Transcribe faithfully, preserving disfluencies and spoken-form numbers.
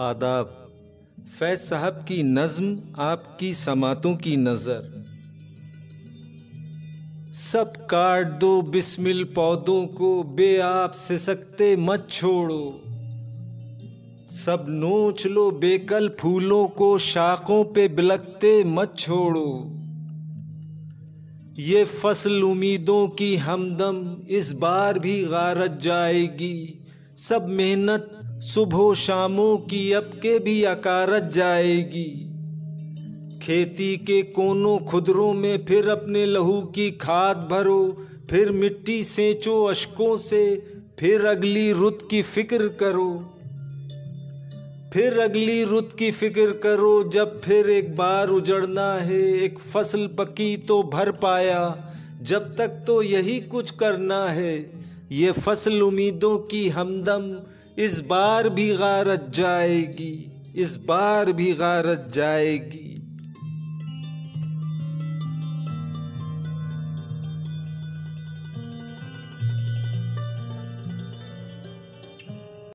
आदाब। फैज़ साहब की नज़्म आपकी समातों की नज़र। सब काट दो बिस्मिल पौधों को, बेआब सिसकते मत छोड़ो। सब नोच लो बेकल फूलों को, शाखों पे बिलखते मत छोड़ो। ये फसल उम्मीदों की हमदम, इस बार भी गारत जाएगी। सब मेहनत सुबह शामों की, अब के भी अकारत जाएगी। खेती के कोनों खुदरों में फिर अपने लहू की खाद भरो। फिर मिट्टी सेंचो अशकों से, फिर अगली रुत की फिक्र करो। फिर अगली रुत की फिक्र करो, जब फिर एक बार उजड़ना है। एक फसल पकी तो भर पाया, जब तक तो यही कुछ करना है। ये फसल उम्मीदों की हमदम, इस बार भी गारत जाएगी, इस बार भी गारत जाएगी।